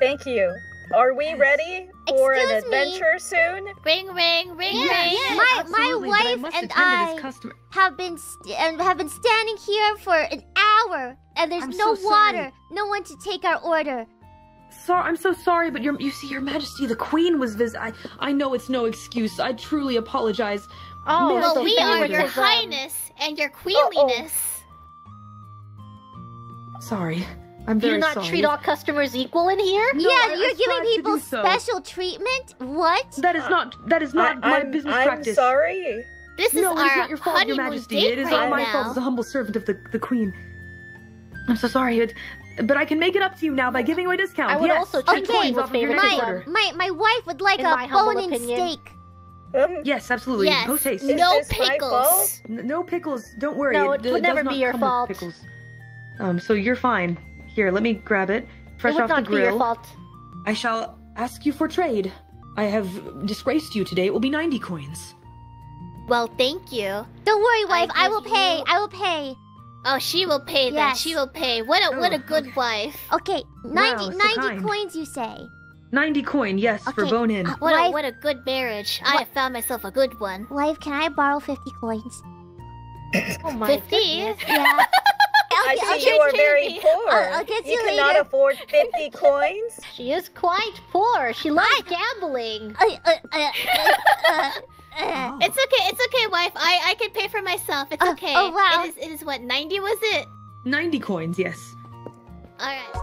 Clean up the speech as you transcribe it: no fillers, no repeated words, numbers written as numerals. Thank you. Are we ready for an adventure soon? Ring, ring, ring, ring. Yeah, my wife and I have been standing here for an hour, and there's no water, no one to take our order. Sorry, I'm so sorry, but you see, Your Majesty, the Queen was visiting. I know it's no excuse. I truly apologize. Oh, well, we are Your Highness and Your Queenliness. Sorry. Do you not treat all customers equal in here? No, yeah, you're giving people special treatment? What? That is not my business practice. I'm sorry. This is not your fault, Your Majesty. It is all my fault as a humble servant of the Queen. I'm so sorry, but I can make it up to you now by giving away a discount. I would also treat coins off of your next order. My wife would like a bone-in steak. Yes, absolutely. Yes. No taste. No pickles. No pickles. Don't worry. No, it would never be your fault. So you're fine. Here, let me grab it. Fresh off the grill. It would not be your fault. I shall ask you for trade. I have disgraced you today. It will be 90 coins. Well, thank you. Don't worry, wife. I will pay. I will pay. Oh, she will pay then. Yes. She will pay. What a good wife. Okay, 90 coins, you say? 90 coin, yes, for bone-in. What a good marriage. I have found myself a good one. Wife, can I borrow 50 coins? Oh my 50? Yeah. I see you are very poor. I'll get you later. You cannot afford 50 coins. She is quite poor. She likes gambling. It's okay. It's okay, wife. I can pay for myself. It's okay. Oh, wow. It is what, 90 was it? 90 coins, yes. All right.